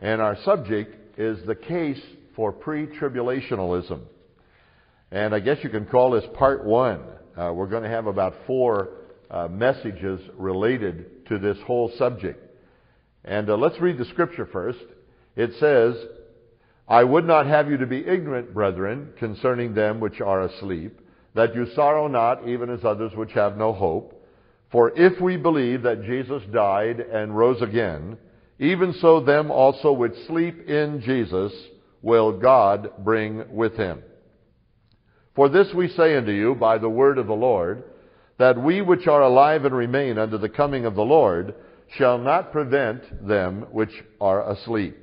And our subject is the case for pre-tribulationalism. And I guess you can call this part one. We're going to have about four messages related to this whole subject. And let's read the scripture first. It says, I would not have you to be ignorant, brethren, concerning them which are asleep, that you sorrow not, even as others which have no hope. For if we believe that Jesus died and rose again, even so them also which sleep in Jesus will God bring with him. For this we say unto you by the word of the Lord, that we which are alive and remain unto the coming of the Lord shall not prevent them which are asleep.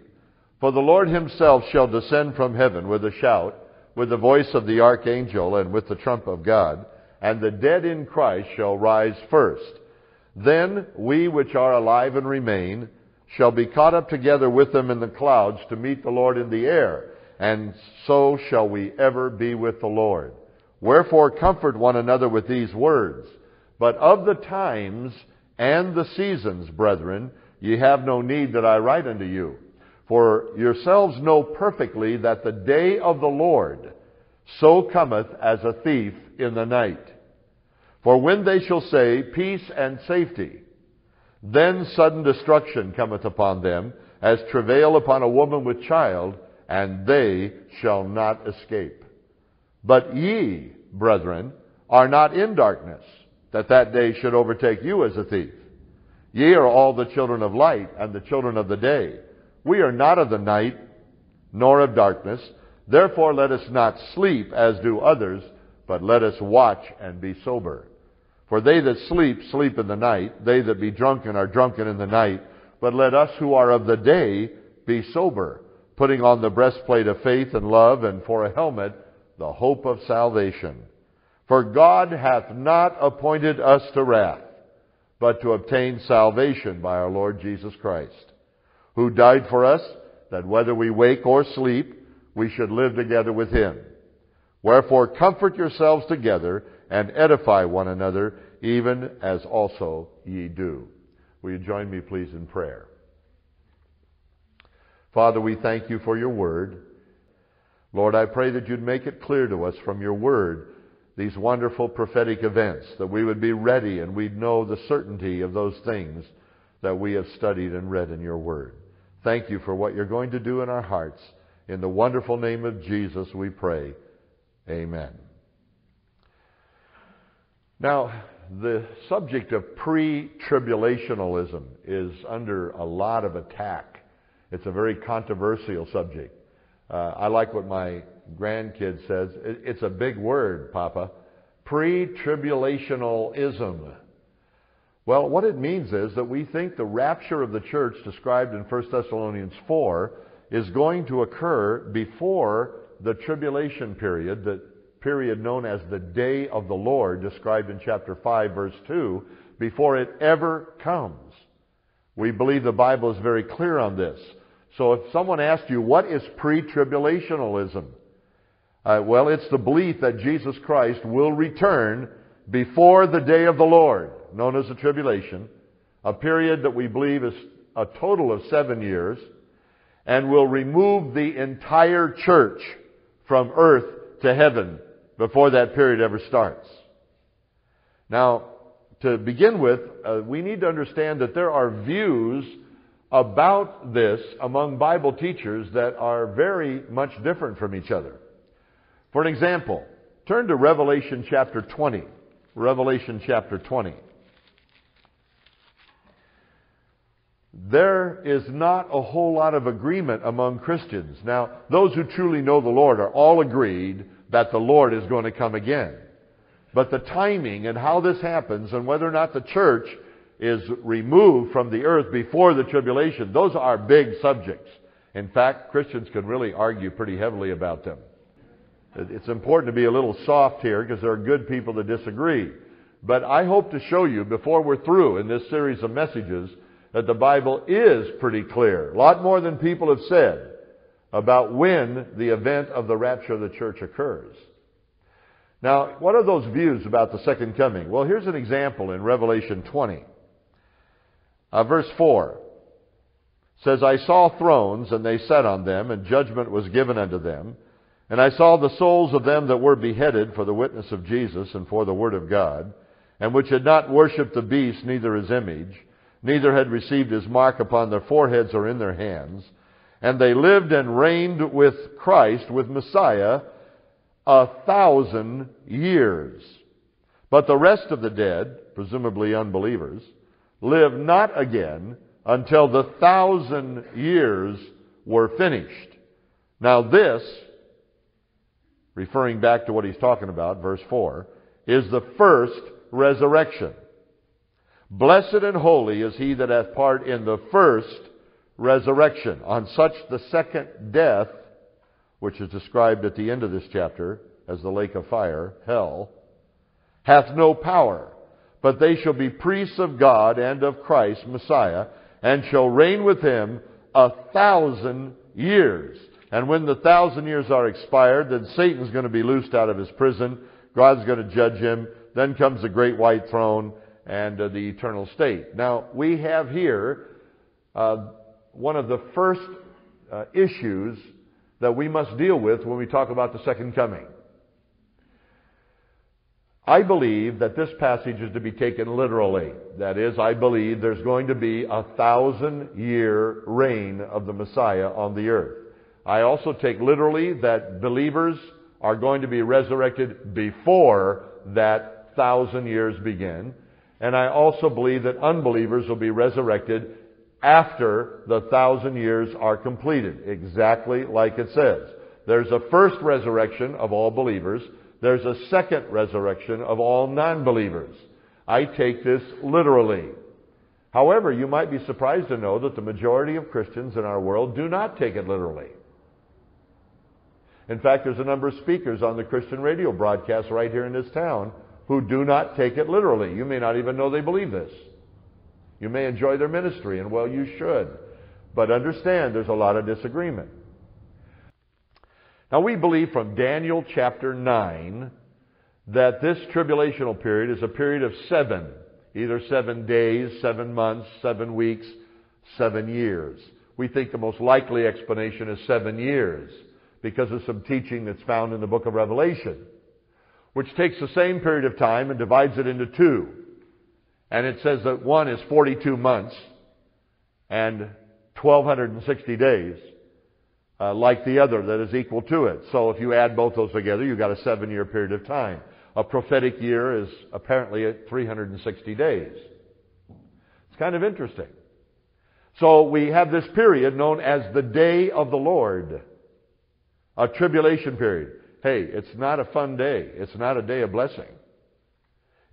For the Lord himself shall descend from heaven with a shout, with the voice of the archangel, and with the trump of God, and the dead in Christ shall rise first. Then we which are alive and remain shall be caught up together with them in the clouds to meet the Lord in the air, and so shall we ever be with the Lord. Wherefore comfort one another with these words. But of the times and the seasons, brethren, ye have no need that I write unto you. For yourselves know perfectly that the day of the Lord so cometh as a thief in the night. For when they shall say, peace and safety, then sudden destruction cometh upon them, as travail upon a woman with child, and they shall not escape. But ye, brethren, are not in darkness, that that day should overtake you as a thief. Ye are all the children of light and the children of the day. We are not of the night, nor of darkness. Therefore let us not sleep as do others, but let us watch and be sober. For they that sleep, sleep in the night. They that be drunken are drunken in the night. But let us who are of the day be sober, putting on the breastplate of faith and love, and for a helmet, the hope of salvation. For God hath not appointed us to wrath, but to obtain salvation by our Lord Jesus Christ, who died for us, that whether we wake or sleep, we should live together with him. Wherefore comfort yourselves together, and edify one another, even as also ye do. Will you join me, please, in prayer? Father, we thank you for your word. Lord, I pray that you'd make it clear to us from your word these wonderful prophetic events, that we would be ready and we'd know the certainty of those things that we have studied and read in your word. Thank you for what you're going to do in our hearts. In the wonderful name of Jesus we pray. Amen. Now, the subject of pre-tribulationalism is under a lot of attack. It's a very controversial subject. I like what my grandkid says. It's a big word, Papa. Pre-tribulationalism. Well, what it means is that we think the rapture of the church described in 1 Thessalonians 4 is going to occur before the tribulation period, the period known as the day of the Lord, described in chapter 5, verse 2, before it ever comes. We believe the Bible is very clear on this. So if someone asked you, what is pre-tribulationalism? Well, it's the belief that Jesus Christ will return before the day of the Lord, known as the tribulation, a period that we believe is a total of 7 years, and will remove the entire church from earth to heaven before that period ever starts. Now, to begin with, we need to understand that there are views about this among Bible teachers that are very much different from each other. For an example, turn to Revelation chapter 20. Revelation chapter 20. There is not a whole lot of agreement among Christians. Now, those who truly know the Lord are all agreed that the Lord is going to come again. But the timing and how this happens and whether or not the church is removed from the earth before the tribulation, those are big subjects. In fact, Christians can really argue pretty heavily about them. It's important to be a little soft here because there are good people that disagree. But I hope to show you before we're through in this series of messages that the Bible is pretty clear, a lot more than people have said, about when the event of the rapture of the church occurs. Now, what are those views about the second coming? Well, here's an example in Revelation 20, verse 4. says, I saw thrones, and they sat on them, and judgment was given unto them. And I saw the souls of them that were beheaded for the witness of Jesus and for the word of God, and which had not worshipped the beast, neither his image, neither had received his mark upon their foreheads or in their hands. And they lived and reigned with Christ, with Messiah, 1,000 years. But the rest of the dead, presumably unbelievers, live not again until the 1,000 years were finished. Now this, referring back to what he's talking about, verse 4, is the first resurrection. Blessed and holy is he that hath part in the first resurrection. On such the second death, which is described at the end of this chapter as the lake of fire, hell, hath no power, but they shall be priests of God and of Christ, Messiah, and shall reign with him 1,000 years. And when the 1,000 years are expired, then Satan's going to be loosed out of his prison. God's going to judge him. Then comes the great white throne and the eternal state. Now, we have here one of the first issues that we must deal with when we talk about the second coming. I believe that this passage is to be taken literally. That is, I believe there's going to be 1,000-year reign of the Messiah on the earth. I also take literally that believers are going to be resurrected before that 1,000 years begin. And I also believe that unbelievers will be resurrected after the 1,000 years are completed, exactly like it says. There's a first resurrection of all believers. There's a second resurrection of all non-believers. I take this literally. However, you might be surprised to know that the majority of Christians in our world do not take it literally. In fact, there's a number of speakers on the Christian radio broadcast right here in this town who do not take it literally. You may not even know they believe this. You may enjoy their ministry, and well, you should. But understand, there's a lot of disagreement. Now, we believe from Daniel chapter 9 that this tribulational period is a period of 7, either 7 days, 7 months, 7 weeks, 7 years. We think the most likely explanation is 7 years because of some teaching that's found in the book of Revelation, which takes the same period of time and divides it into 2. And it says that one is 42 months and 1,260 days, like the other that is equal to it. So if you add both those together, you've got a 7-year period of time. A prophetic year is apparently at 360 days. It's kind of interesting. So we have this period known as the Day of the Lord, a tribulation period. Hey, it's not a fun day. It's not a day of blessing.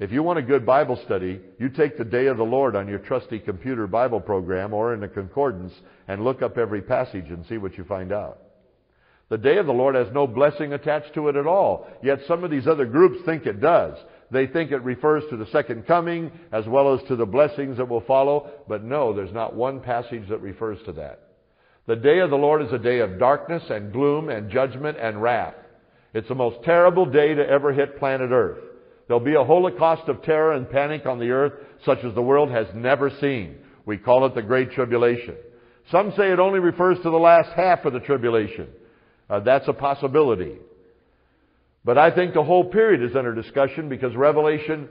If you want a good Bible study, you take the Day of the Lord on your trusty computer Bible program or in a concordance and look up every passage and see what you find out. The Day of the Lord has no blessing attached to it at all, yet some of these other groups think it does. They think it refers to the second coming as well as to the blessings that will follow, but no, there's not one passage that refers to that. The Day of the Lord is a day of darkness and gloom and judgment and wrath. It's the most terrible day to ever hit planet Earth. There'll be a holocaust of terror and panic on the earth such as the world has never seen. We call it the Great Tribulation. Some say it only refers to the last half of the tribulation. That's a possibility. But I think the whole period is under discussion because Revelation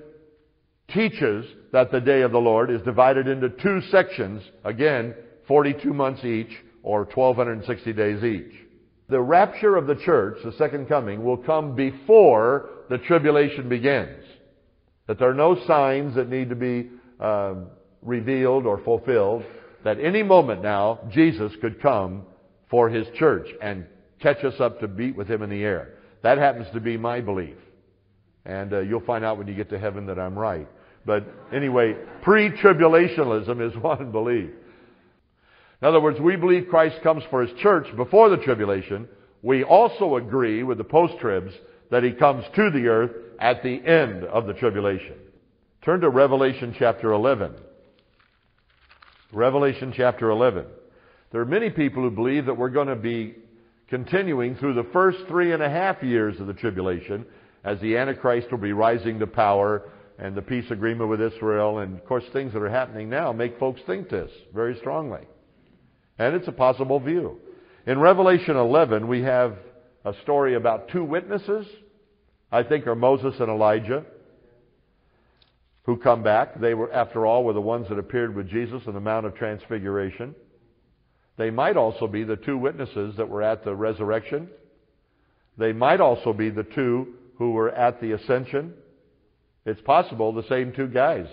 teaches that the Day of the Lord is divided into 2 sections, again, 42 months each or 1,260 days each. The rapture of the church, the second coming, will come before the tribulation begins, that there are no signs that need to be revealed or fulfilled, that any moment now Jesus could come for his church and catch us up to meet with him in the air. That happens to be my belief. And you'll find out when you get to heaven that I'm right. But anyway, pre-tribulationalism is one belief. In other words, we believe Christ comes for his church before the tribulation. We also agree with the post-tribs that he comes to the earth at the end of the tribulation. Turn to Revelation chapter 11. Revelation chapter 11. There are many people who believe that we're going to be continuing through the first 3.5 years of the tribulation as the Antichrist will be rising to power and the peace agreement with Israel. And, of course, things that are happening now make folks think this very strongly. And it's a possible view. In Revelation 11, we have a story about two witnesses, I think are Moses and Elijah, who come back. They were, after all, were the ones that appeared with Jesus on the Mount of Transfiguration. They might also be the two witnesses that were at the resurrection. They might also be the two who were at the ascension. It's possible the same two guys,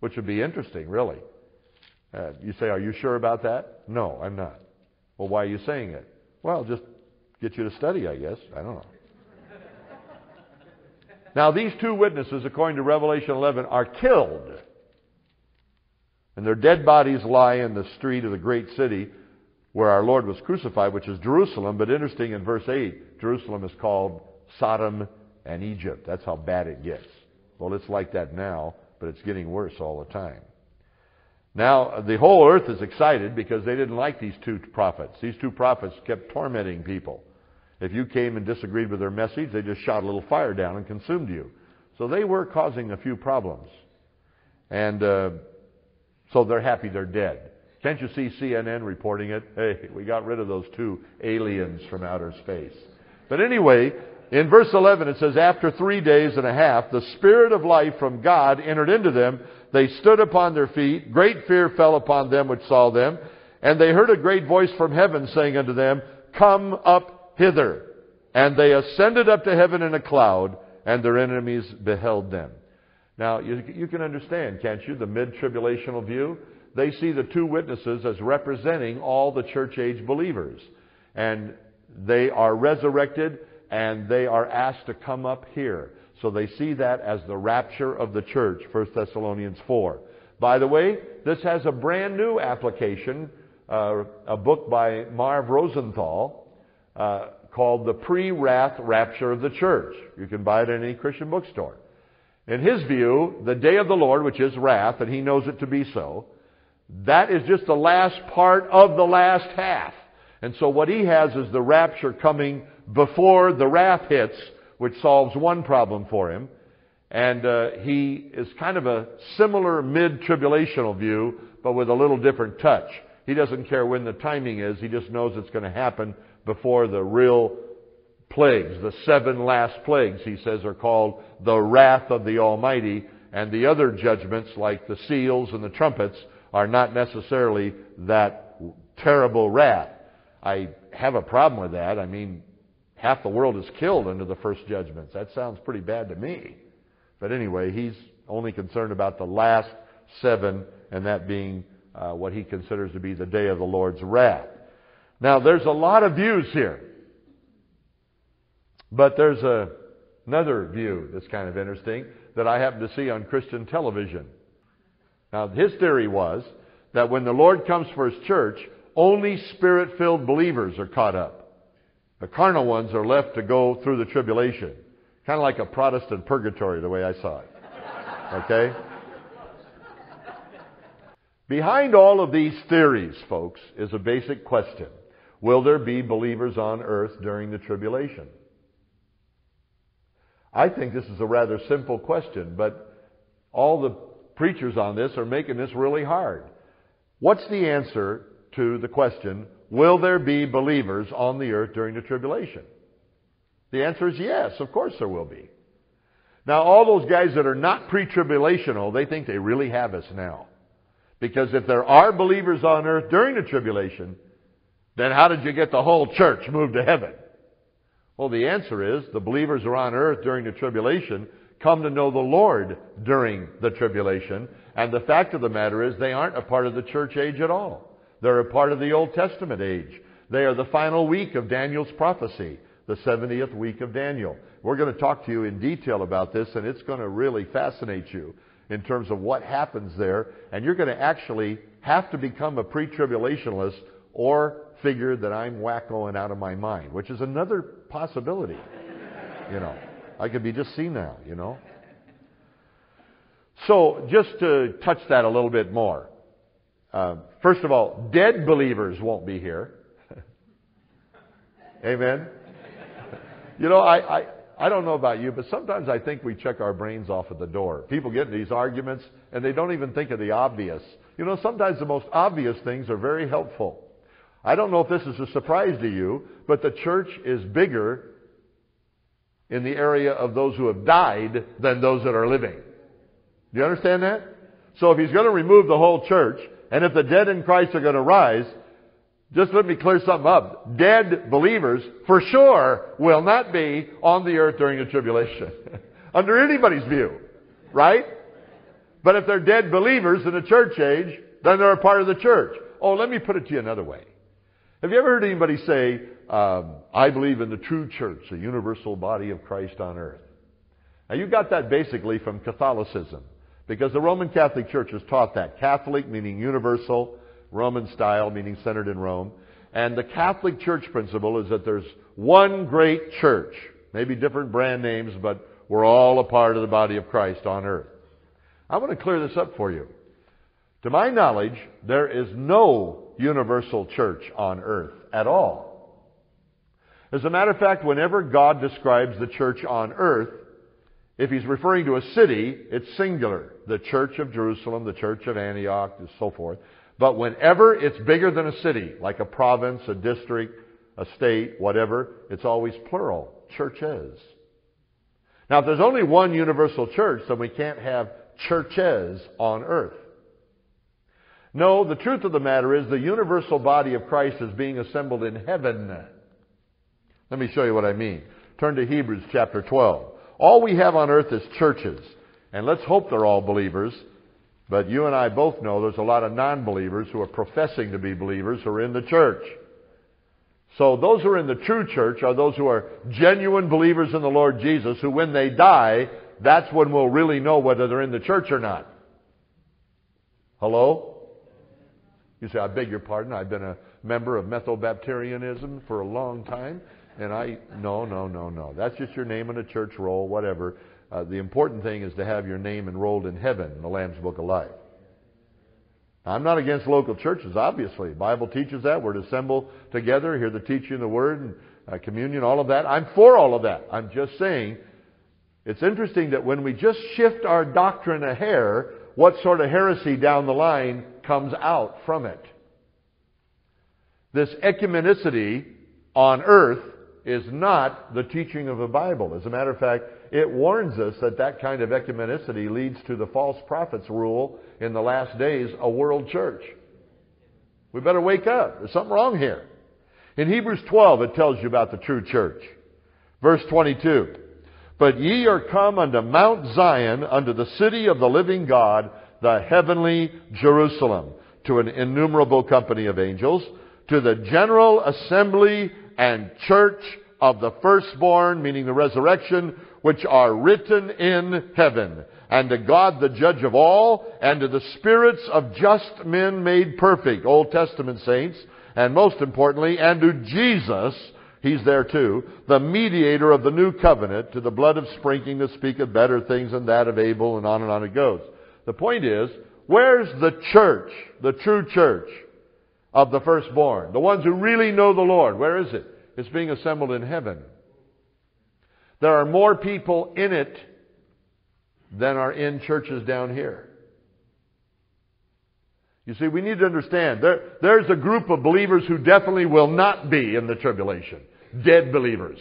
which would be interesting, really. You say, are you sure about that? No, I'm not. Well, why are you saying it? Well, just get you to study, I guess. I don't know. Now, these two witnesses, according to Revelation 11, are killed. And their dead bodies lie in the street of the great city where our Lord was crucified, which is Jerusalem. But interesting, in verse 8, Jerusalem is called Sodom and Egypt. That's how bad it gets. Well, it's like that now, but it's getting worse all the time. Now, the whole earth is excited because they didn't like these two prophets. These two prophets kept tormenting people. If you came and disagreed with their message, they just shot a little fire down and consumed you. So they were causing a few problems. And so they're happy they're dead. Can't you see CNN reporting it? Hey, we got rid of those two aliens from outer space. But anyway, in verse 11 it says, after 3.5 days, the Spirit of life from God entered into them. They stood upon their feet. Great fear fell upon them which saw them. And they heard a great voice from heaven saying unto them, come up hither. And they ascended up to heaven in a cloud, and their enemies beheld them. Now, you can understand, can't you, the mid-tribulational view? They see the two witnesses as representing all the church-age believers. And they are resurrected, and they are asked to come up here. So they see that as the rapture of the church, 1 Thessalonians 4. By the way, this has a brand new application, a book by Marv Rosenthal called The Pre-Wrath Rapture of the Church. You can buy it in any Christian bookstore. In his view, the day of the Lord, which is wrath, and he knows it to be so, that is just the last part of the last half. And so what he has is the rapture coming before the wrath hits, which solves one problem for him. And he is kind of a similar mid-tribulational view, but with a little different touch. He doesn't care when the timing is. He just knows it's going to happen before the real plagues. The 7 last plagues, he says, are called the wrath of the Almighty. And the other judgments, like the seals and the trumpets, are not necessarily that terrible wrath. I have a problem with that. I mean, half the world is killed under the first judgments. That sounds pretty bad to me. But anyway, he's only concerned about the last 7, and that being what he considers to be the day of the Lord's wrath. Now, there's a lot of views here. But there's another view that's kind of interesting that I happen to see on Christian television. Now, his theory was that when the Lord comes for His church, only Spirit-filled believers are caught up. The carnal ones are left to go through the tribulation. Kind of like a Protestant purgatory, the way I saw it. Okay? Behind all of these theories, folks, is a basic question. Will there be believers on earth during the tribulation? I think this is a rather simple question, but all the preachers on this are making this really hard. What's the answer to the question, will there be believers on the earth during the tribulation? The answer is yes, of course there will be. Now, all those guys that are not pre-tribulational, they think they really have us now. Because if there are believers on earth during the tribulation, then how did you get the whole church moved to heaven? Well, the answer is the believers who are on earth during the tribulation come to know the Lord during the tribulation. And the fact of the matter is they aren't a part of the church age at all. They're a part of the Old Testament age. They are the final week of Daniel's prophecy, the 70th week of Daniel. We're going to talk to you in detail about this, and it's going to really fascinate you in terms of what happens there. And you're going to actually have to become a pre-tribulationalist or figure that I'm wackoing out of my mind, which is another possibility. You know, I could be just senile, you know. So just to touch that a little bit more. First of all, dead believers won't be here. Amen? You know, I don't know about you, but sometimes I think we check our brains off at the door. People get into these arguments, and they don't even think of the obvious. You know, sometimes the most obvious things are very helpful. I don't know if this is a surprise to you, but the church is bigger in the area of those who have died than those that are living. Do you understand that? So if he's going to remove the whole church, and if the dead in Christ are going to rise, just let me clear something up. Dead believers, for sure, will not be on the earth during the tribulation. Under anybody's view. Right? But if they're dead believers in the church age, then they're a part of the church. Oh, let me put it to you another way. Have you ever heard anybody say, I believe in the true church, the universal body of Christ on earth? Now, you got that basically from Catholicism, because the Roman Catholic Church has taught that. Catholic meaning universal, Roman style meaning centered in Rome. And the Catholic Church principle is that there's one great church, maybe different brand names, but we're all a part of the body of Christ on earth. I want to clear this up for you. To my knowledge, there is no universal church on earth at all. As a matter of fact, whenever God describes the church on earth, if he's referring to a city, it's singular. The church of Jerusalem, the church of Antioch, and so forth. But whenever it's bigger than a city, like a province, a district, a state, whatever, it's always plural, churches. Now, if there's only one universal church, then we can't have churches on earth. No, the truth of the matter is the universal body of Christ is being assembled in heaven. Let me show you what I mean. Turn to Hebrews chapter 12. All we have on earth is churches. And let's hope they're all believers. But you and I both know there's a lot of non-believers who are professing to be believers who are in the church. So those who are in the true church are those who are genuine believers in the Lord Jesus, who when they die, that's when we'll really know whether they're in the church or not. Hello? You say, I beg your pardon, I've been a member of Methobaptarianism for a long time, and no. That's just your name in a church roll, whatever. The important thing is to have your name enrolled in heaven in the Lamb's Book of Life. Now, I'm not against local churches, obviously. The Bible teaches that. We're to assemble together, hear the teaching of the Word, and communion, all of that. I'm for all of that. I'm just saying, it's interesting that when we just shift our doctrine a hair, what sort of heresy down the line comes out from it? This ecumenicity on earth is not the teaching of the Bible. As a matter of fact, it warns us that that kind of ecumenicity leads to the false prophets rule in the last days, a world church. We better wake up. There's something wrong here. In Hebrews 12, it tells you about the true church. Verse 22, But ye are come unto Mount Zion, unto the city of the living God, the heavenly Jerusalem, to an innumerable company of angels, to the general assembly and church of the firstborn, meaning the resurrection, which are written in heaven, and to God the judge of all, and to the spirits of just men made perfect, Old Testament saints, and most importantly, and to Jesus, he's there too, the mediator of the new covenant, to the blood of sprinkling that speaketh better things than that of Abel, and on it goes. The point is, where's the church, the true church of the firstborn? The ones who really know the Lord, where is it? It's being assembled in heaven. There are more people in it than are in churches down here. You see, we need to understand, there's a group of believers who definitely will not be in the tribulation. Dead believers.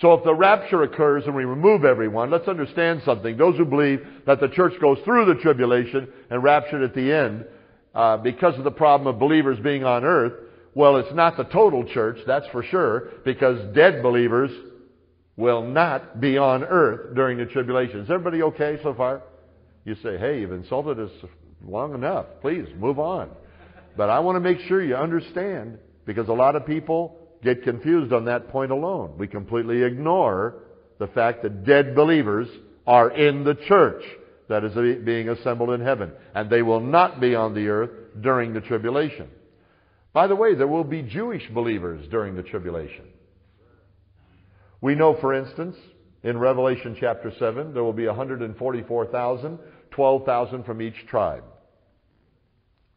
So if the rapture occurs and we remove everyone, let's understand something. Those who believe that the church goes through the tribulation and raptured at the end because of the problem of believers being on earth, well, it's not the total church, that's for sure, because dead believers will not be on earth during the tribulation. Is everybody okay so far? You say, hey, you've insulted us long enough. Please, move on. But I want to make sure you understand, because a lot of people get confused on that point alone. We completely ignore the fact that dead believers are in the church that is being assembled in heaven, and they will not be on the earth during the tribulation. By the way, there will be Jewish believers during the tribulation. We know, for instance, in Revelation chapter 7, there will be 144,000, 12,000 from each tribe.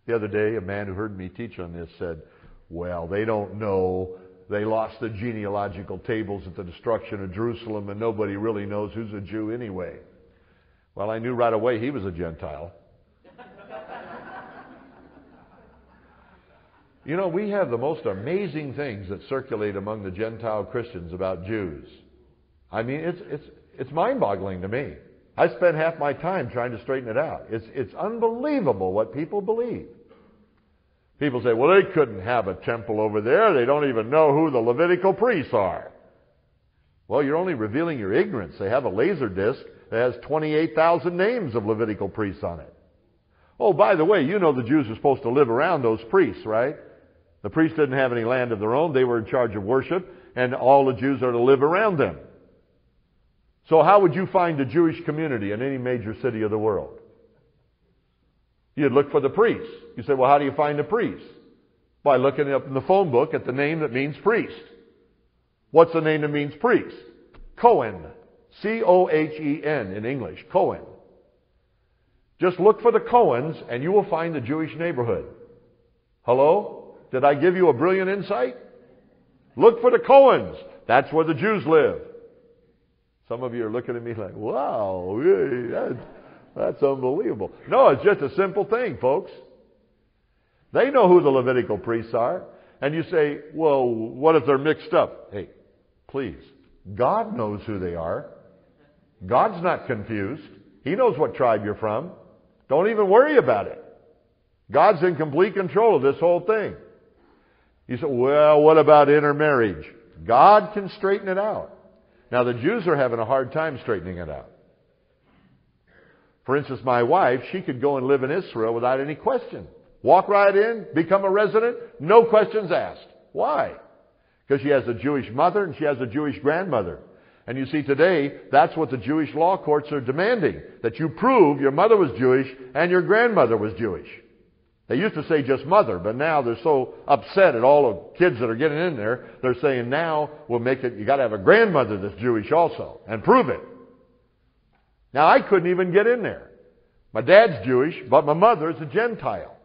The other day, a man who heard me teach on this said, well, they don't know. They lost the genealogical tables at the destruction of Jerusalem, and nobody really knows who's a Jew anyway. Well, I knew right away he was a Gentile. You know, we have the most amazing things that circulate among the Gentile Christians about Jews. I mean, it's mind-boggling to me. I spent half my time trying to straighten it out. It's unbelievable what people believe. People say, well, they couldn't have a temple over there. They don't even know who the Levitical priests are. Well, you're only revealing your ignorance. They have a laser disc that has 28,000 names of Levitical priests on it. Oh, by the way, you know the Jews are supposed to live around those priests, right? The priests didn't have any land of their own. They were in charge of worship, and all the Jews are to live around them. So how would you find a Jewish community in any major city of the world? You'd look for the priests. You say, well, how do you find the priests? By looking up in the phone book at the name that means priest. What's the name that means priest? Cohen. C-O-H-E-N in English. Cohen. Just look for the Cohens, and you will find the Jewish neighborhood. Hello? Did I give you a brilliant insight? Look for the Cohens. That's where the Jews live. Some of you are looking at me like, wow, that's unbelievable. No, it's just a simple thing, folks. They know who the Levitical priests are. And you say, well, what if they're mixed up? Hey, please. God knows who they are. God's not confused. He knows what tribe you're from. Don't even worry about it. God's in complete control of this whole thing. You say, well, what about intermarriage? God can straighten it out. Now, the Jews are having a hard time straightening it out. For instance, my wife, she could go and live in Israel without any question. Walk right in, become a resident, no questions asked. Why? Because she has a Jewish mother and she has a Jewish grandmother. And you see, today, that's what the Jewish law courts are demanding, that you prove your mother was Jewish and your grandmother was Jewish. They used to say just mother, but now they're so upset at all the kids that are getting in there, they're saying now we'll make it, you got to have a grandmother that's Jewish also, and prove it. Now, I couldn't even get in there. My dad's Jewish, but my mother's a Gentile.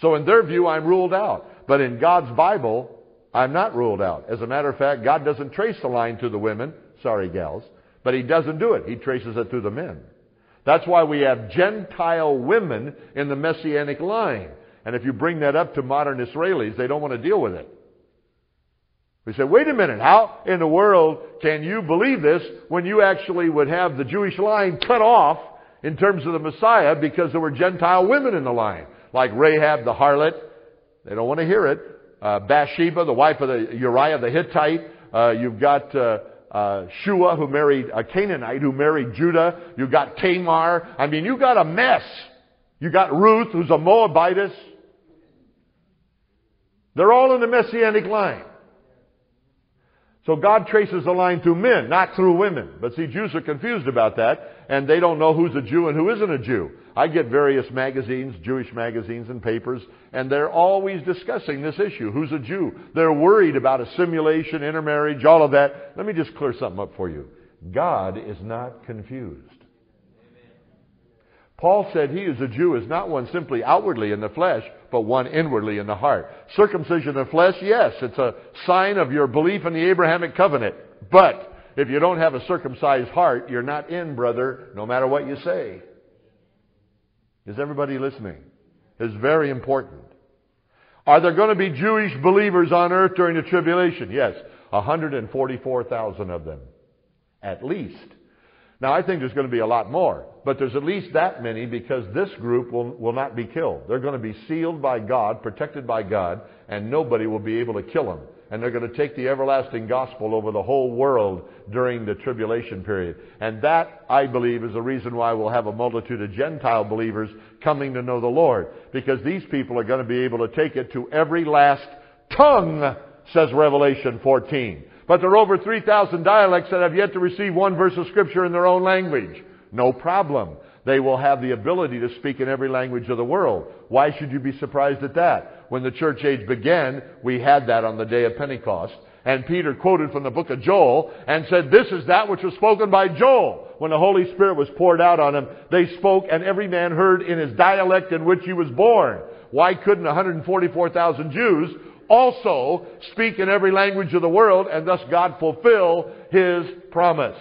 So in their view, I'm ruled out. But in God's Bible, I'm not ruled out. As a matter of fact, God doesn't trace the line to the women. Sorry, gals. But He doesn't do it. He traces it through the men. That's why we have Gentile women in the Messianic line. And if you bring that up to modern Israelis, they don't want to deal with it. We say, wait a minute, how in the world can you believe this when you actually would have the Jewish line cut off in terms of the Messiah because there were Gentile women in the line? Like Rahab the harlot. They don't want to hear it. Bathsheba, the wife of Uriah the Hittite. You've got Shua, who married a Canaanite, who married Judah. You've got Tamar. I mean, you've got a mess. You got Ruth, who's a Moabitess. They're all in the Messianic line. So God traces the line through men, not through women. But see, Jews are confused about that, and they don't know who's a Jew and who isn't a Jew. I get various magazines, Jewish magazines and papers, and they're always discussing this issue. Who's a Jew? They're worried about assimilation, intermarriage, all of that. Let me just clear something up for you. God is not confused. Paul said he is a Jew is not one simply outwardly in the flesh, but one inwardly in the heart. Circumcision of the flesh, yes, it's a sign of your belief in the Abrahamic covenant. But if you don't have a circumcised heart, you're not in, brother, no matter what you say. Is everybody listening? It's very important. Are there going to be Jewish believers on earth during the tribulation? Yes, 144,000 of them, at least. Now, I think there's going to be a lot more, but there's at least that many because this group will not be killed. They're going to be sealed by God, protected by God, and nobody will be able to kill them. And they're going to take the everlasting gospel over the whole world during the tribulation period. And that, I believe, is the reason why we'll have a multitude of Gentile believers coming to know the Lord, because these people are going to be able to take it to every last tongue, says Revelation 14. But there are over 3,000 dialects that have yet to receive one verse of Scripture in their own language. No problem. They will have the ability to speak in every language of the world. Why should you be surprised at that? When the church age began, we had that on the day of Pentecost. And Peter quoted from the book of Joel and said, this is that which was spoken by Joel. When the Holy Spirit was poured out on them, they spoke and every man heard in his dialect in which he was born. Why couldn't 144,000 Jews also speak in every language of the world and thus God fulfill His promise?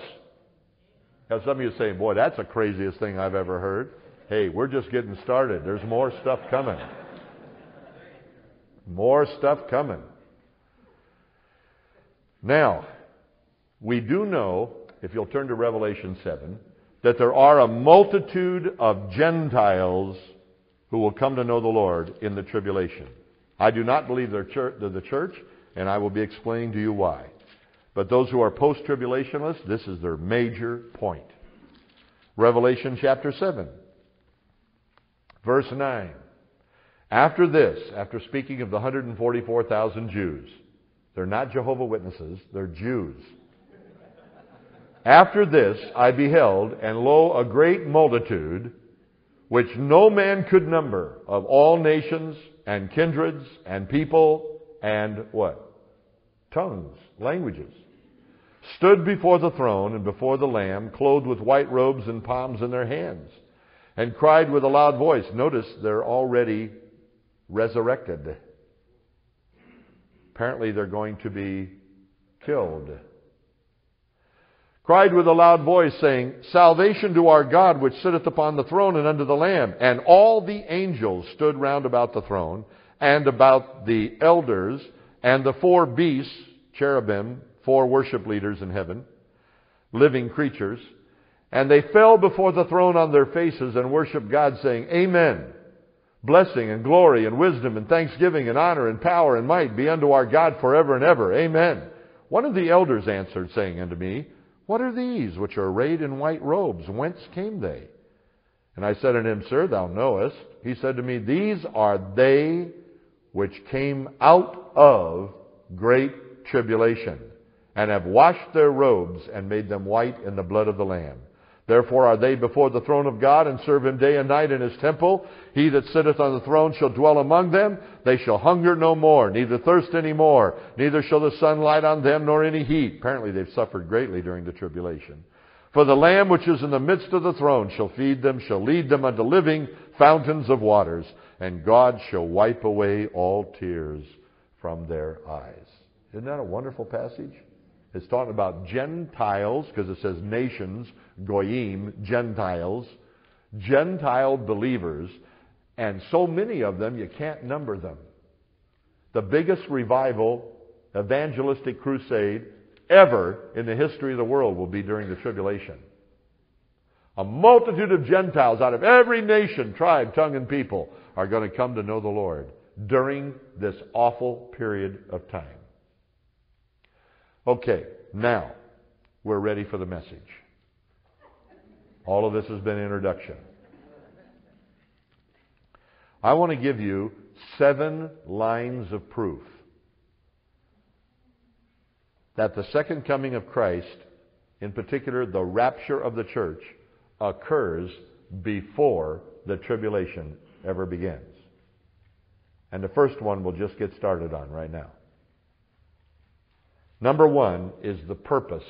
Now some of you say, boy, that's the craziest thing I've ever heard. Hey, we're just getting started. There's more stuff coming. More stuff coming. Now, we do know, if you'll turn to Revelation 7, that there are a multitude of Gentiles who will come to know the Lord in the tribulation. I do not believe they're the church, and I will be explaining to you why. But those who are post-tribulationists, this is their major point. Revelation chapter 7, verse 9. After this, after speaking of the 144,000 Jews, they're not Jehovah's Witnesses, they're Jews. After this I beheld, and lo, a great multitude, which no man could number, of all nations and kindreds and people and what? Tongues, languages. Stood before the throne and before the Lamb, clothed with white robes and palms in their hands, and cried with a loud voice. Notice they're already resurrected. Apparently they're going to be killed. Cried with a loud voice, saying, Salvation to our God, which sitteth upon the throne, and unto the Lamb. And all the angels stood round about the throne, and about the elders, and the four beasts, cherubim, four worship leaders in heaven, living creatures. And they fell before the throne on their faces, and worshiped God, saying, Amen. Blessing and glory and wisdom and thanksgiving and honor and power and might be unto our God forever and ever. Amen. One of the elders answered, saying unto me, What are these which are arrayed in white robes? Whence came they? And I said unto him, Sir, thou knowest. He said to me, These are they which came out of great tribulation, and have washed their robes, and made them white in the blood of the Lamb. Therefore are they before the throne of God, and serve Him day and night in His temple. He that sitteth on the throne shall dwell among them. They shall hunger no more, neither thirst any more, neither shall the sun light on them, nor any heat. Apparently they've suffered greatly during the tribulation. For the Lamb which is in the midst of the throne shall feed them, shall lead them unto living fountains of waters, and God shall wipe away all tears from their eyes. Isn't that a wonderful passage? It's talking about Gentiles, because it says nations, goyim, Gentiles, Gentile believers, and so many of them you can't number them. The biggest revival, evangelistic crusade ever in the history of the world will be during the tribulation. A multitude of Gentiles out of every nation, tribe, tongue, and people are going to come to know the Lord during this awful period of time. Okay, now we're ready for the message. All of this has been introduction. I want to give you 7 lines of proof that the second coming of Christ, in particular the rapture of the church, occurs before the tribulation ever begins. And the first one we'll just get started on right now. Number 1 is the purpose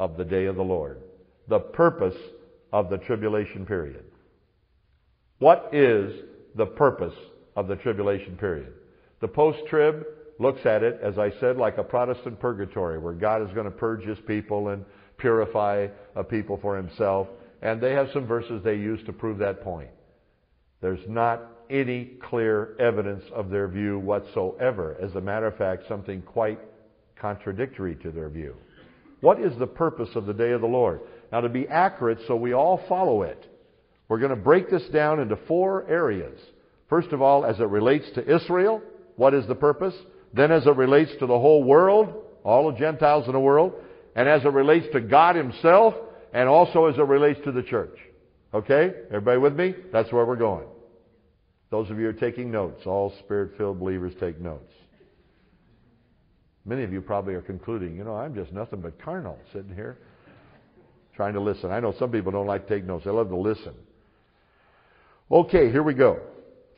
of the day of the Lord. The purpose of the tribulation period. What is the purpose of the tribulation period? The post-trib looks at it, as I said, like a Protestant purgatory, where God is going to purge His people and purify a people for Himself. And they have some verses they use to prove that point. There's not any clear evidence of their view whatsoever. As a matter of fact, something quite contradictory to their view. What is the purpose of the day of the Lord? Now, to be accurate so we all follow it, we're going to break this down into 4 areas. First of all, as it relates to Israel, what is the purpose? Then as it relates to the whole world, all the Gentiles in the world, and as it relates to God Himself, and also as it relates to the church. Okay? Everybody with me? That's where we're going. Those of you who are taking notes, all Spirit-filled believers take notes. Many of you probably are concluding, I'm just nothing but carnal sitting here trying to listen. I know some people don't like to take notes. They love to listen. Okay, here we go.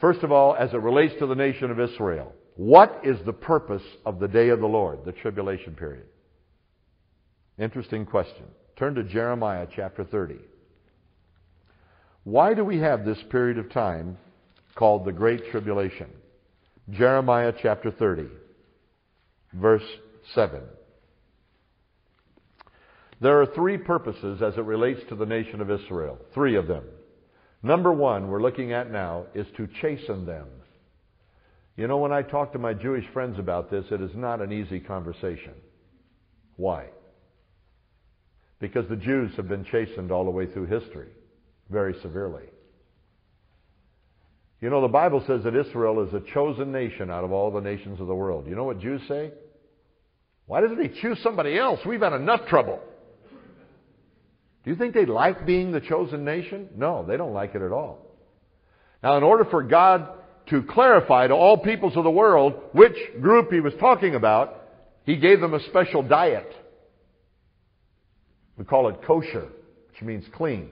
First of all, as it relates to the nation of Israel, what is the purpose of the day of the Lord, the tribulation period? Interesting question. Turn to Jeremiah chapter 30. Why do we have this period of time called the Great Tribulation? Jeremiah chapter 30. Verse 7. There are 3 purposes as it relates to the nation of Israel. 3 of them. Number 1 we're looking at now is to chasten them. You know, when I talk to my Jewish friends about this, it is not an easy conversation. Why? Because the Jews have been chastened all the way through history, very severely. You know, the Bible says that Israel is a chosen nation out of all the nations of the world. You know what Jews say? Why doesn't he choose somebody else? We've had enough trouble. Do you think they like being the chosen nation? No, they don't like it at all. Now, in order for God to clarify to all peoples of the world which group he was talking about, he gave them a special diet. We call it kosher, which means clean.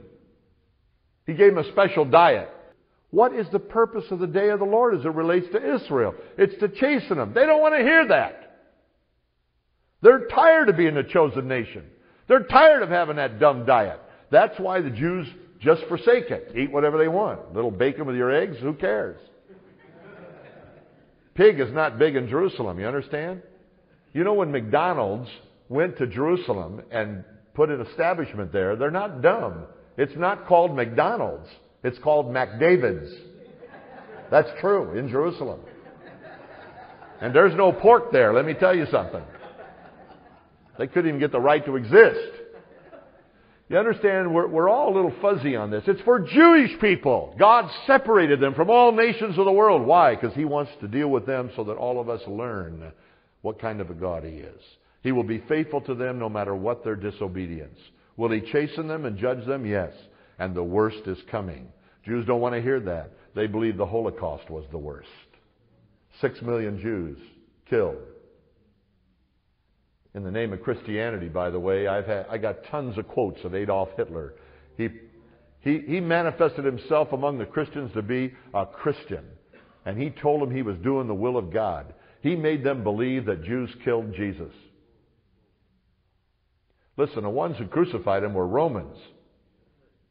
He gave them a special diet. What is the purpose of the day of the Lord as it relates to Israel? It's to chasten them. They don't want to hear that. They're tired of being a chosen nation. They're tired of having that dumb diet. That's why the Jews just forsake it. Eat whatever they want. A little bacon with your eggs, who cares? Pig is not big in Jerusalem, you understand? You know, when McDonald's went to Jerusalem and put an establishment there, they're not dumb. It's not called McDonald's. It's called McDavid's. That's true, in Jerusalem. And there's no pork there, let me tell you something. They couldn't even get the right to exist. You understand, we're all a little fuzzy on this. It's for Jewish people. God separated them from all nations of the world. Why? Because he wants to deal with them so that all of us learn what kind of a God he is. He will be faithful to them no matter what their disobedience. Will he chasten them and judge them? Yes. And the worst is coming. Jews don't want to hear that. They believe the Holocaust was the worst. 6 million Jews killed. In the name of Christianity, by the way, I got tons of quotes of Adolf Hitler. He manifested himself among the Christians to be a Christian. And he told them he was doing the will of God. He made them believe that Jews killed Jesus. Listen, the ones who crucified him were Romans.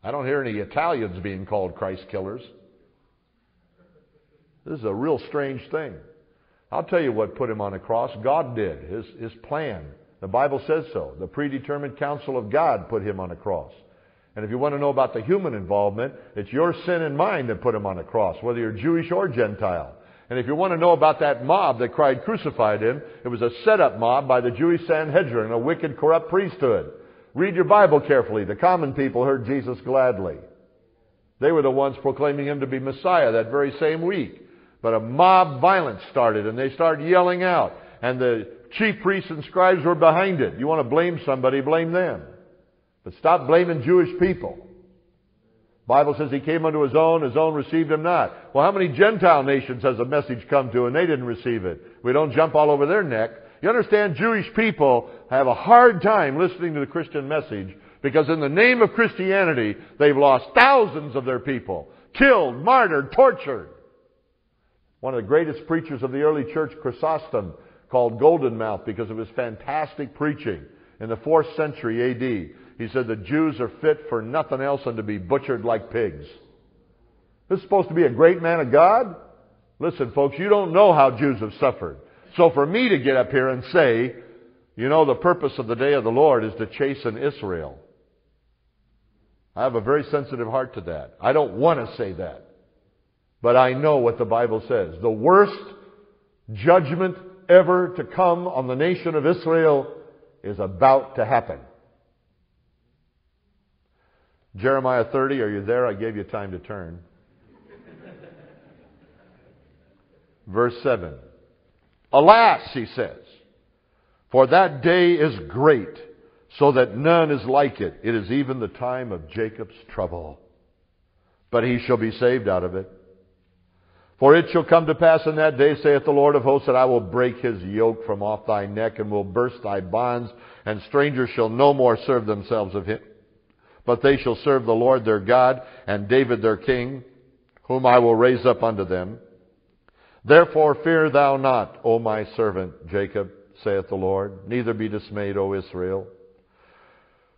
I don't hear any Italians being called Christ killers. This is a real strange thing. I'll tell you what put him on the cross. God did. His plan. The Bible says so. The predetermined counsel of God put him on the cross. And if you want to know about the human involvement, it's your sin and mine that put him on the cross, whether you're Jewish or Gentile. And if you want to know about that mob that cried crucified him, it was a set-up mob by the Jewish Sanhedrin, a wicked, corrupt priesthood. Read your Bible carefully. The common people heard Jesus gladly. They were the ones proclaiming him to be Messiah that very same week. But a mob violence started, and they started yelling out. And the chief priests and scribes were behind it. You want to blame somebody, blame them. But stop blaming Jewish people. The Bible says he came unto his own received him not. Well, how many Gentile nations has the message come to, and they didn't receive it? We don't jump all over their neck. You understand, Jewish people have a hard time listening to the Christian message because in the name of Christianity, they've lost thousands of their people. Killed, martyred, tortured. One of the greatest preachers of the early church, Chrysostom, called Golden Mouth because of his fantastic preaching in the 4th century A.D. He said the Jews are fit for nothing else than to be butchered like pigs. This is supposed to be a great man of God? Listen, folks, you don't know how Jews have suffered. So for me to get up here and say, you know, the purpose of the day of the Lord is to chasten Israel, I have a very sensitive heart to that. I don't want to say that. But I know what the Bible says. The worst judgment ever to come on the nation of Israel is about to happen. Jeremiah 30, are you there? I gave you time to turn. Verse 7. Alas, he says, for that day is great, so that none is like it. It is even the time of Jacob's trouble. But he shall be saved out of it. For it shall come to pass in that day, saith the Lord of hosts, that I will break his yoke from off thy neck and will burst thy bonds, and strangers shall no more serve themselves of him. But they shall serve the Lord their God and David their king, whom I will raise up unto them. Therefore fear thou not, O my servant Jacob, saith the Lord, neither be dismayed, O Israel.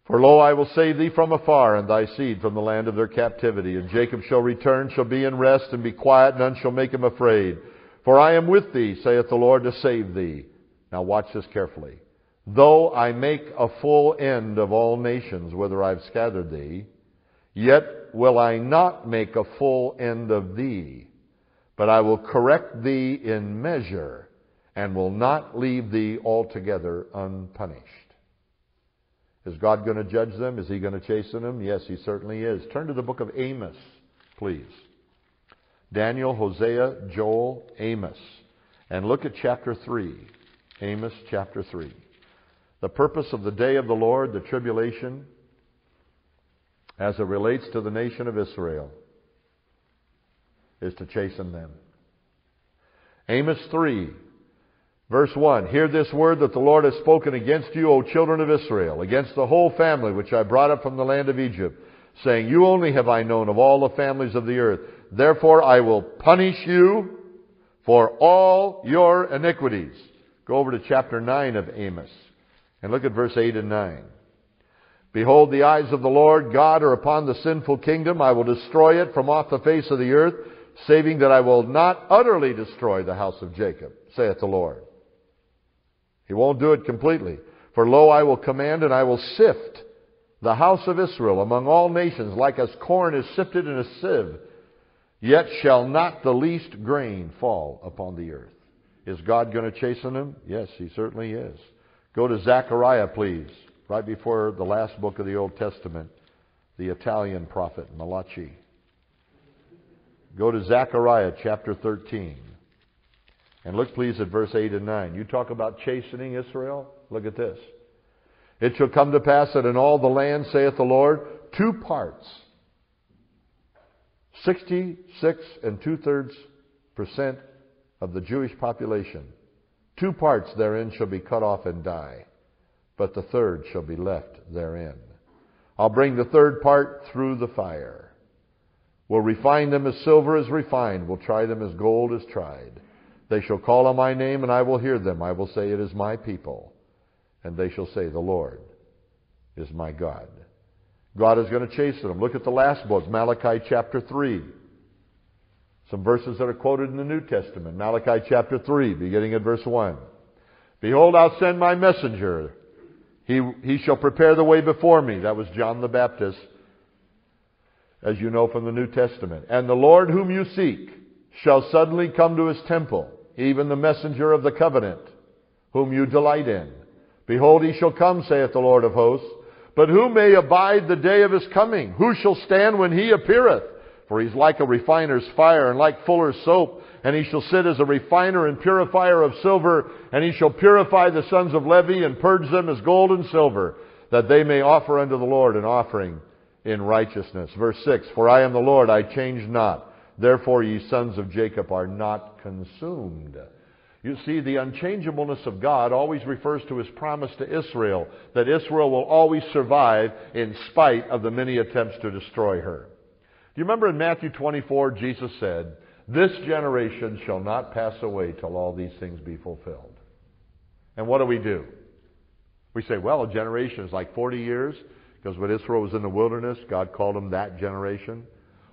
For lo, I will save thee from afar, and thy seed from the land of their captivity. And Jacob shall return, shall be in rest, and be quiet, none shall make him afraid. For I am with thee, saith the Lord, to save thee. Now watch this carefully. Though I make a full end of all nations, whither I have scattered thee, yet will I not make a full end of thee. But I will correct thee in measure and will not leave thee altogether unpunished. Is God going to judge them? Is he going to chasten them? Yes, he certainly is. Turn to the book of Amos, please. Daniel, Hosea, Joel, Amos. And look at chapter 3. Amos chapter 3. The purpose of the day of the Lord, the tribulation, as it relates to the nation of Israel, is to chasten them. Amos 3, verse 1. Hear this word that the Lord has spoken against you, O children of Israel, against the whole family which I brought up from the land of Egypt, saying, You only have I known of all the families of the earth. Therefore I will punish you for all your iniquities. Go over to chapter 9 of Amos and look at verse 8 and 9. Behold, the eyes of the Lord God are upon the sinful kingdom. I will destroy it from off the face of the earth, saving that I will not utterly destroy the house of Jacob, saith the Lord. He won't do it completely. For lo, I will command and I will sift the house of Israel among all nations, like as corn is sifted in a sieve. Yet shall not the least grain fall upon the earth. Is God going to chasten them? Yes, he certainly is. Go to Zechariah, please. Right before the last book of the Old Testament, the Italian prophet Malachi. Go to Zechariah chapter 13. And look, please, at verse 8 and 9. You talk about chastening Israel. Look at this. It shall come to pass that in all the land, saith the Lord, 2 parts, 66 2/3% of the Jewish population, 2 parts therein shall be cut off and die, but the third shall be left therein. I'll bring the third part through the fire. Will refine them as silver is refined, will try them as gold is tried. They shall call on my name, and I will hear them. I will say, It is my people. And they shall say, The Lord is my God. God is going to chasten them. Look at the last book, Malachi chapter 3. Some verses that are quoted in the New Testament. Malachi chapter 3, beginning at verse 1. Behold, I'll send my messenger. He shall prepare the way before me. That was John the Baptist, as you know from the New Testament. And the Lord whom you seek shall suddenly come to his temple, even the messenger of the covenant, whom you delight in. Behold, he shall come, saith the Lord of hosts. But who may abide the day of his coming? Who shall stand when he appeareth? For he's like a refiner's fire and like fuller's soap. And he shall sit as a refiner and purifier of silver. And he shall purify the sons of Levi and purge them as gold and silver, that they may offer unto the Lord an offering in righteousness. Verse 6, For I am the Lord, I change not. Therefore ye sons of Jacob are not consumed. You see, the unchangeableness of God always refers to his promise to Israel, that Israel will always survive in spite of the many attempts to destroy her. Do you remember in Matthew 24, Jesus said, This generation shall not pass away till all these things be fulfilled. And what do? We say, well, a generation is like 40 years, because when Israel was in the wilderness, God called them that generation.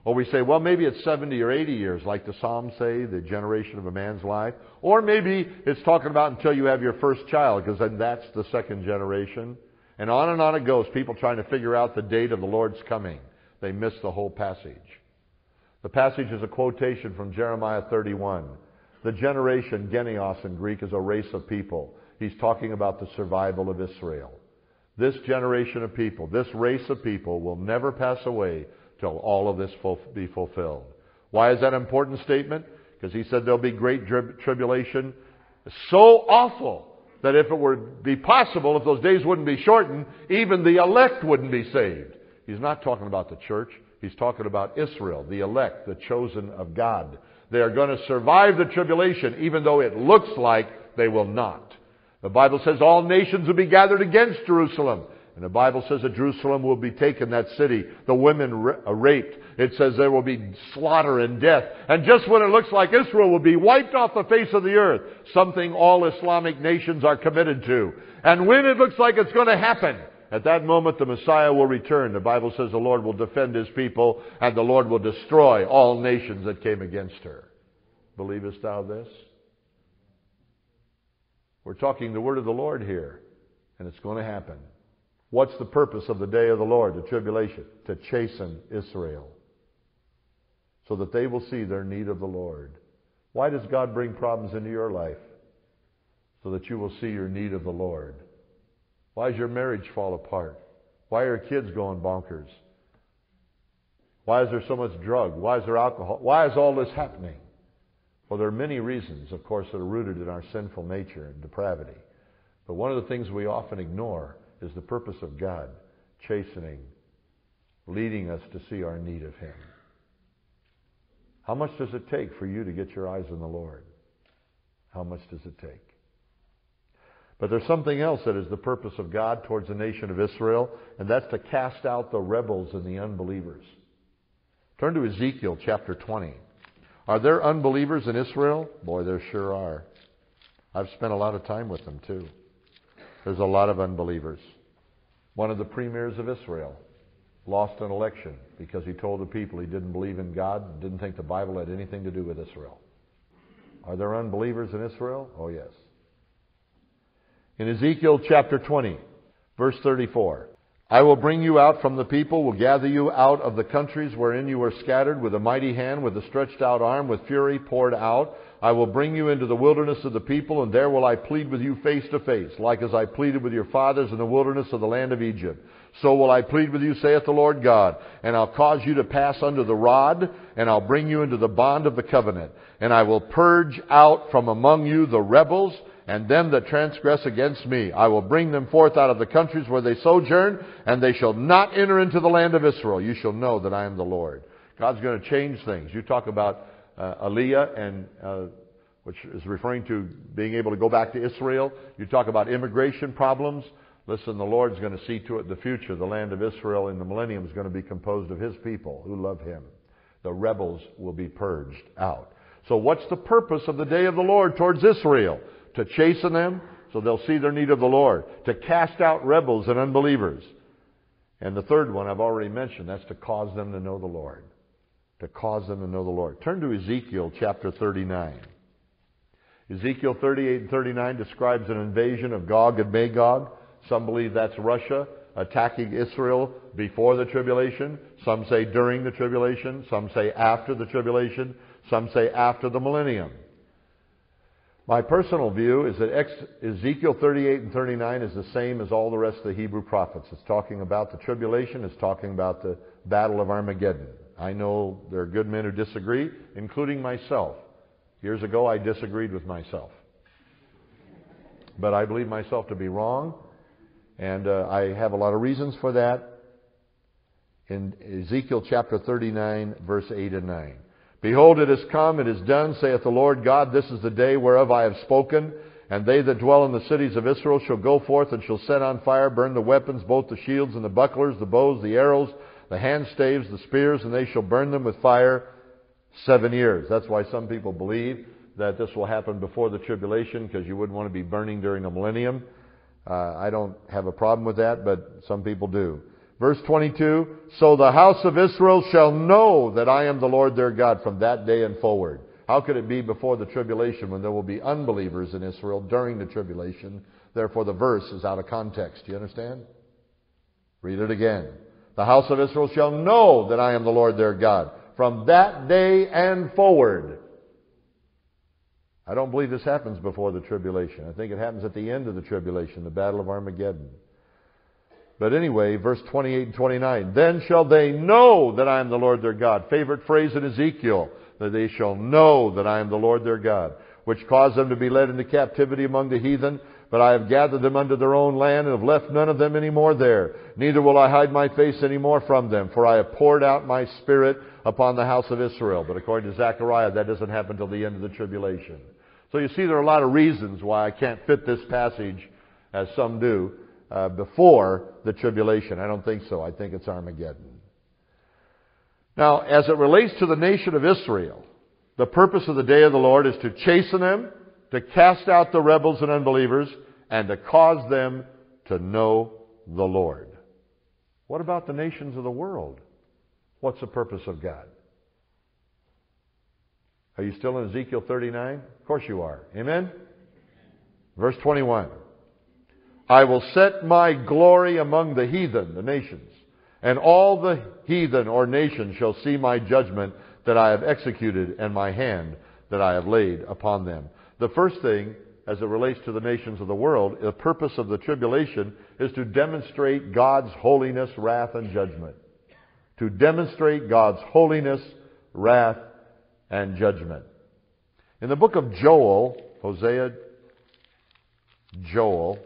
Or we say, well, maybe it's 70 or 80 years, like the Psalms say, the generation of a man's life. Or maybe it's talking about until you have your first child, because then that's the second generation. And on it goes, people trying to figure out the date of the Lord's coming. They miss the whole passage. The passage is a quotation from Jeremiah 31. The generation, genios in Greek, is a race of people. He's talking about the survival of Israel. This generation of people, this race of people, will never pass away till all of this be fulfilled. Why is that an important statement? Because he said there'll be great tribulation, so awful that if it were be possible, if those days wouldn't be shortened, even the elect wouldn't be saved. He's not talking about the church. He's talking about Israel, the elect, the chosen of God. They are going to survive the tribulation, even though it looks like they will not. The Bible says all nations will be gathered against Jerusalem. And the Bible says that Jerusalem will be taken, that city, the women raped. It says there will be slaughter and death. And just when it looks like Israel will be wiped off the face of the earth, something all Islamic nations are committed to. And when it looks like it's going to happen, at that moment the Messiah will return. The Bible says the Lord will defend his people, and the Lord will destroy all nations that came against her. Believest thou this? We're talking the word of the Lord here, and it's going to happen. What's the purpose of the day of the Lord, the tribulation? To chasten Israel, so that they will see their need of the Lord Why does God bring problems into your life? So that you will see your need of the Lord. Why does your marriage fall apart? Why are your kids going bonkers? Why is there so much drug? Why is there alcohol? Why is all this happening? Well, there are many reasons, of course, that are rooted in our sinful nature and depravity. But one of the things we often ignore is the purpose of God, chastening, leading us to see our need of Him. How much does it take for you to get your eyes on the Lord? How much does it take? But there's something else that is the purpose of God towards the nation of Israel, and that's to cast out the rebels and the unbelievers. Turn to Ezekiel chapter 20. Are there unbelievers in Israel? Boy, there sure are. I've spent a lot of time with them, too. There's a lot of unbelievers. One of the premiers of Israel lost an election because he told the people he didn't believe in God and didn't think the Bible had anything to do with Israel. Are there unbelievers in Israel? Oh, yes. In Ezekiel chapter 20, verse 34, I will bring you out from the people, will gather you out of the countries wherein you were scattered with a mighty hand, with a stretched out arm, with fury poured out. I will bring you into the wilderness of the people, and there will I plead with you face to face, like as I pleaded with your fathers in the wilderness of the land of Egypt. So will I plead with you, saith the Lord God, and I'll cause you to pass under the rod, and I'll bring you into the bond of the covenant. And I will purge out from among you the rebels, and them that transgress against me. I will bring them forth out of the countries where they sojourn, and they shall not enter into the land of Israel. You shall know that I am the Lord. God's going to change things. You talk about Aliyah, and which is referring to being able to go back to Israel. You talk about immigration problems. Listen, the Lord's going to see to it the future. The land of Israel in the millennium is going to be composed of His people who love Him. The rebels will be purged out. So what's the purpose of the day of the Lord towards Israel? To chasten them so they'll see their need of the Lord. To cast out rebels and unbelievers. And the third one I've already mentioned, that's to cause them to know the Lord. To cause them to know the Lord. Turn to Ezekiel chapter 39. Ezekiel 38 and 39 describes an invasion of Gog and Magog. Some believe that's Russia attacking Israel before the tribulation. Some say during the tribulation. Some say after the tribulation. Some say after the millennium. My personal view is that Ezekiel 38 and 39 is the same as all the rest of the Hebrew prophets. It's talking about the tribulation. It's talking about the battle of Armageddon. I know there are good men who disagree, including myself. Years ago, I disagreed with myself. But I believe myself to be wrong, and I have a lot of reasons for that. In Ezekiel chapter 39, verse 8 and 9. Behold, it is come, it is done, saith the Lord God, this is the day whereof I have spoken, and they that dwell in the cities of Israel shall go forth and shall set on fire, burn the weapons, both the shields and the bucklers, the bows, the arrows, the hand staves, the spears, and they shall burn them with fire 7 years. That's why some people believe that this will happen before the tribulation, because you wouldn't want to be burning during the millennium. I don't have a problem with that, but some people do. Verse 22, so the house of Israel shall know that I am the Lord their God from that day and forward. How could it be before the tribulation when there will be unbelievers in Israel during the tribulation? Therefore, the verse is out of context. Do you understand? Read it again. The house of Israel shall know that I am the Lord their God from that day and forward. I don't believe this happens before the tribulation. I think it happens at the end of the tribulation, the battle of Armageddon. But anyway, verse 28 and 29, then shall they know that I am the Lord their God. Favorite phrase in Ezekiel, that they shall know that I am the Lord their God, which caused them to be led into captivity among the heathen. But I have gathered them unto their own land and have left none of them any more there. Neither will I hide my face any more from them, for I have poured out my spirit upon the house of Israel. But according to Zechariah, that doesn't happen till the end of the tribulation. So you see, there are a lot of reasons why I can't fit this passage, as some do, before the tribulation. I don't think so. I think it's Armageddon. Now, as it relates to the nation of Israel, the purpose of the day of the Lord is to chasten them, to cast out the rebels and unbelievers, and to cause them to know the Lord. What about the nations of the world? What's the purpose of God? Are you still in Ezekiel 39? Of course you are. Amen? Verse 21. I will set my glory among the heathen, the nations, and all the heathen or nations shall see my judgment that I have executed and my hand that I have laid upon them. The first thing, as it relates to the nations of the world, the purpose of the tribulation is to demonstrate God's holiness, wrath, and judgment. To demonstrate God's holiness, wrath, and judgment. In the book of Joel, Joel,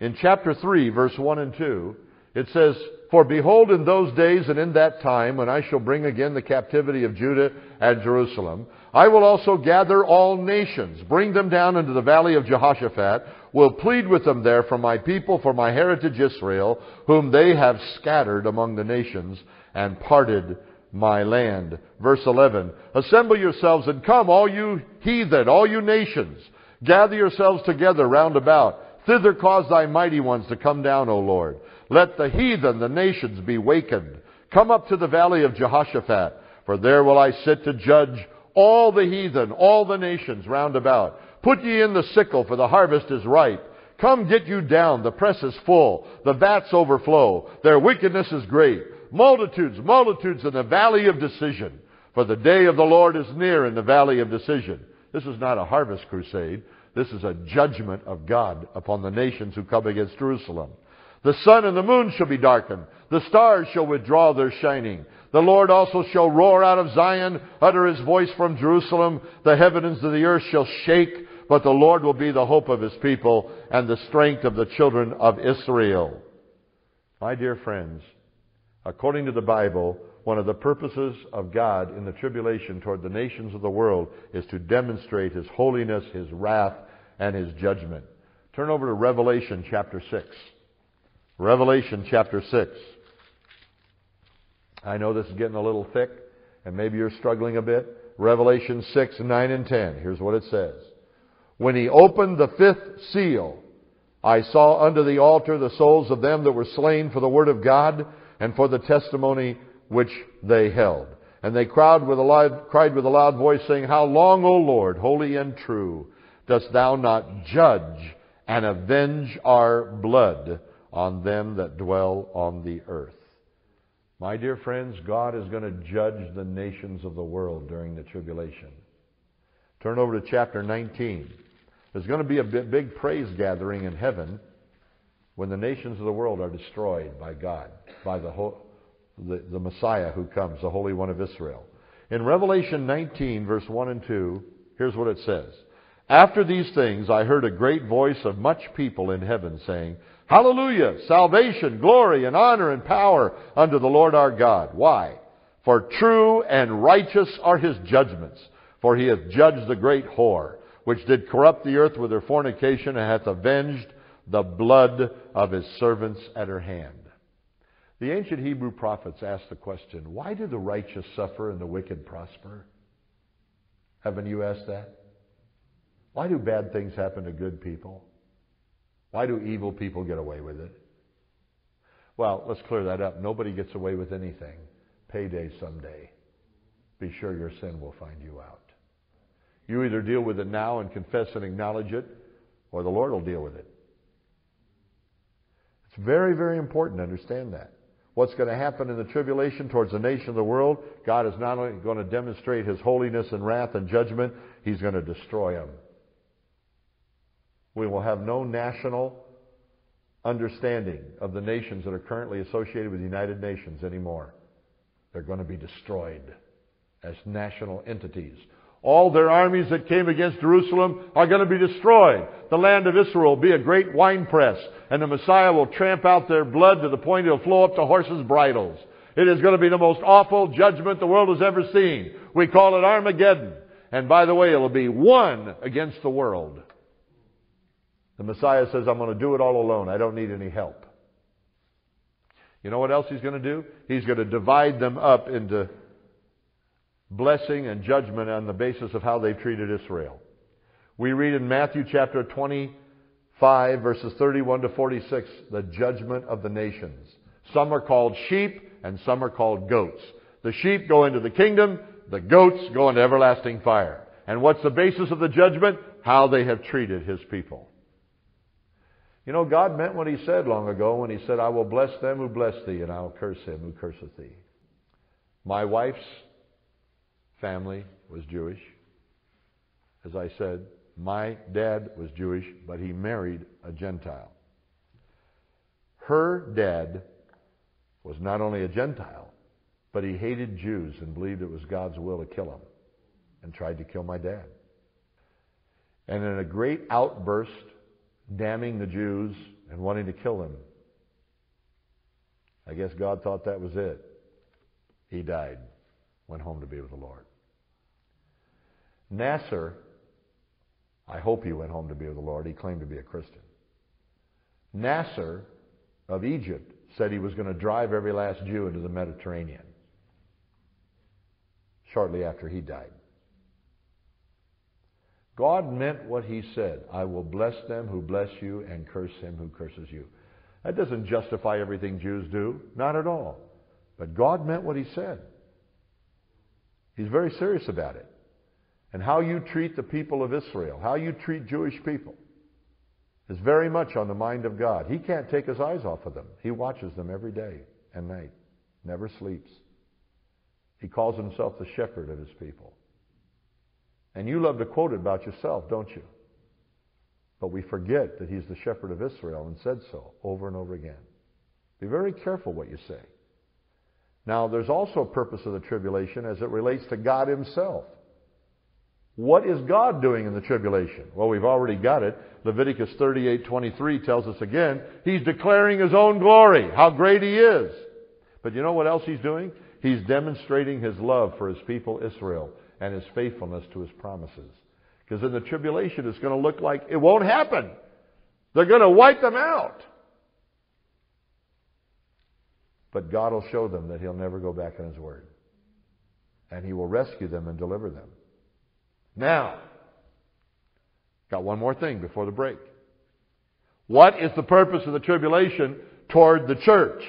in chapter 3, verse 1 and 2, it says, "For behold, in those days and in that time, when I shall bring again the captivity of Judah and Jerusalem, I will also gather all nations, bring them down into the valley of Jehoshaphat, will plead with them there for my people, for my heritage Israel, whom they have scattered among the nations and parted my land." Verse 11, "Assemble yourselves and come, all you heathen, all you nations. Gather yourselves together round about. Thither cause thy mighty ones to come down, O Lord. Let the heathen, the nations, be wakened. Come up to the valley of Jehoshaphat, for there will I sit to judge all the heathen, all the nations round about. Put ye in the sickle, for the harvest is ripe. Come, get you down, the press is full, the vats overflow, their wickedness is great. Multitudes, multitudes in the valley of decision. For the day of the Lord is near in the valley of decision." This is not a harvest crusade. This is a judgment of God upon the nations who come against Jerusalem. "The sun and the moon shall be darkened. The stars shall withdraw their shining. The Lord also shall roar out of Zion, utter his voice from Jerusalem. The heavens of the earth shall shake, but the Lord will be the hope of his people and the strength of the children of Israel." My dear friends, according to the Bible, one of the purposes of God in the tribulation toward the nations of the world is to demonstrate his holiness, his wrath, and his judgment. Turn over to Revelation chapter 6. Revelation chapter 6. I know this is getting a little thick, and maybe you're struggling a bit. Revelation 6, 9, and 10. Here's what it says. "When he opened the fifth seal, I saw under the altar the souls of them that were slain for the word of God and for the testimony which they held. And they cried with a loud voice, saying, How long, O Lord, holy and true, dost thou not judge and avenge our blood on them that dwell on the earth?" My dear friends, God is going to judge the nations of the world during the tribulation. Turn over to chapter 19. There's going to be a big praise gathering in heaven when the nations of the world are destroyed by God, by the Messiah who comes, the Holy One of Israel. In Revelation 19, verse 1 and 2, here's what it says. "After these things I heard a great voice of much people in heaven saying, Hallelujah, salvation, glory, and honor, and power unto the Lord our God. Why? For true and righteous are his judgments. For he hath judged the great whore, which did corrupt the earth with her fornication, and hath avenged the blood of his servants at her hand." The ancient Hebrew prophets asked the question, why do the righteous suffer and the wicked prosper? Haven't you asked that? Why do bad things happen to good people? Why do evil people get away with it? Well, let's clear that up. Nobody gets away with anything. Payday someday. Be sure your sin will find you out. You either deal with it now and confess and acknowledge it, or the Lord will deal with it. It's very, very important to understand that. What's going to happen in the tribulation towards the nation of the world, God is not only going to demonstrate his holiness and wrath and judgment, he's going to destroy them. We will have no national understanding of the nations that are currently associated with the United Nations anymore. They're going to be destroyed as national entities. All their armies that came against Jerusalem are going to be destroyed. The land of Israel will be a great winepress, and the Messiah will tramp out their blood to the point it will flow up to horses' bridles. It is going to be the most awful judgment the world has ever seen. We call it Armageddon. And by the way, it will be one against the world. The Messiah says, I'm going to do it all alone. I don't need any help. You know what else he's going to do? He's going to divide them up into blessing and judgment on the basis of how they've treated Israel. We read in Matthew chapter 25, verses 31 to 46, the judgment of the nations. Some are called sheep and some are called goats. The sheep go into the kingdom, the goats go into everlasting fire. And what's the basis of the judgment? How they have treated his people. You know, God meant what he said long ago when he said, I will bless them who bless thee, and I will curse him who curseth thee. My wife's family was Jewish. As I said, my dad was Jewish, but he married a Gentile. Her dad was not only a Gentile, but he hated Jews and believed it was God's will to kill him, and tried to kill my dad. And in a great outburst, damning the Jews and wanting to kill them, I guess God thought that was it. He died, went home to be with the Lord. Nasser, I hope he went home to be with the Lord. He claimed to be a Christian. Nasser of Egypt said he was going to drive every last Jew into the Mediterranean shortly after he died. God meant what he said. I will bless them who bless you and curse him who curses you. That doesn't justify everything Jews do. Not at all. But God meant what he said. He's very serious about it. And how you treat the people of Israel, how you treat Jewish people, is very much on the mind of God. He can't take his eyes off of them. He watches them every day and night. Never sleeps. He calls himself the shepherd of his people. And you love to quote it about yourself, don't you? But we forget that he's the shepherd of Israel and said so over and over again. Be very careful what you say. Now, there's also a purpose of the tribulation as it relates to God himself. What is God doing in the tribulation? Well, we've already got it. Leviticus 38:23 tells us again, he's declaring his own glory, how great he is. But you know what else he's doing? He's demonstrating his love for his people Israel and his faithfulness to his promises. Because in the tribulation, it's going to look like it won't happen. They're going to wipe them out. But God will show them that he'll never go back on his word. And he will rescue them and deliver them. Now, got one more thing before the break. What is the purpose of the tribulation toward the church?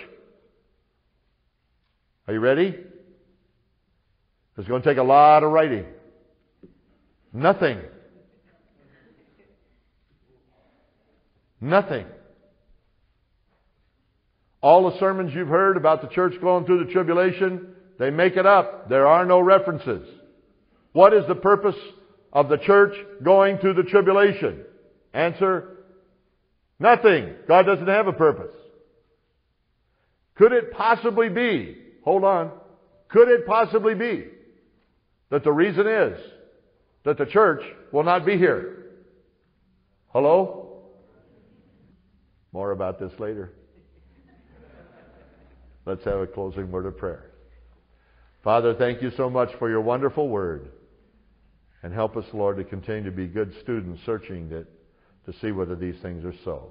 Are you ready? It's going to take a lot of writing. Nothing. Nothing. All the sermons you've heard about the church going through the tribulation, they make it up. There are no references. What is the purpose of the church going through the tribulation? Answer, nothing. God doesn't have a purpose. Could it possibly be, hold on, could it possibly be that the reason is that the church will not be here? Hello? More about this later. Let's have a closing word of prayer. Father, thank you so much for your wonderful word. And help us, Lord, to continue to be good students searching it to see whether these things are so.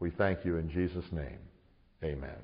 We thank you in Jesus' name. Amen.